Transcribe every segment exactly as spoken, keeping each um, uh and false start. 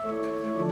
Stand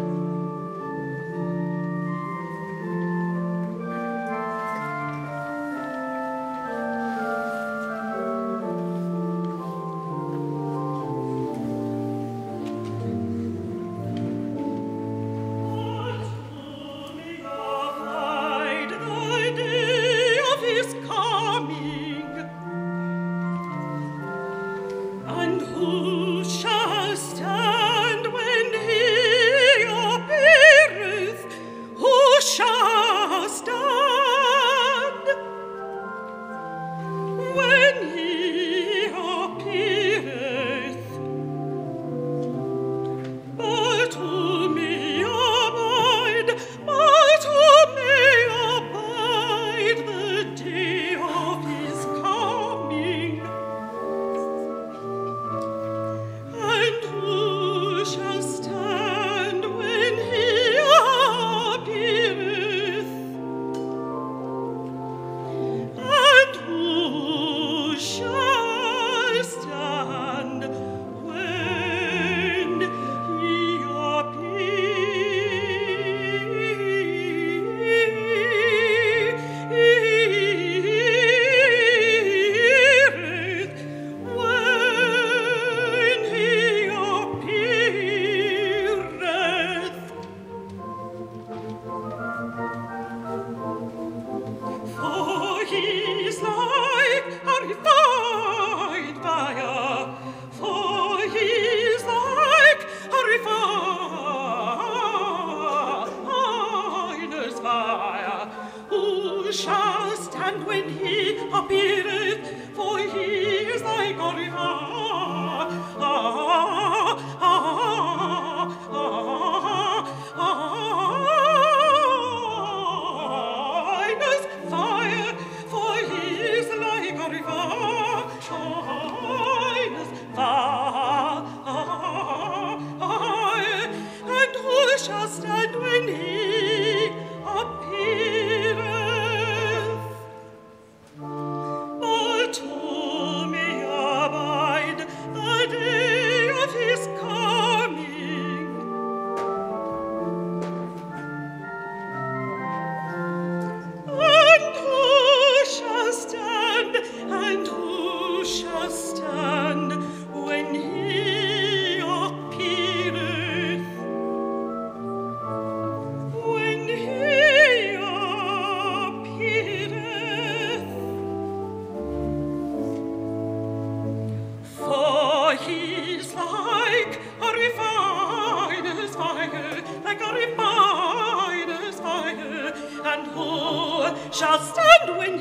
when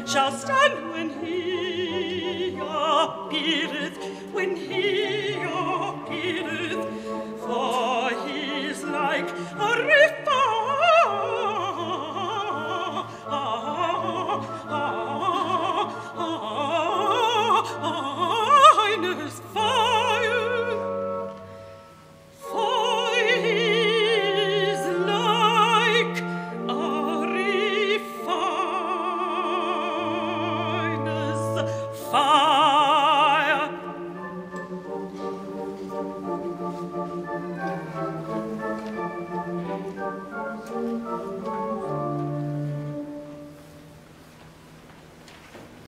he appeareth, when he appeareth.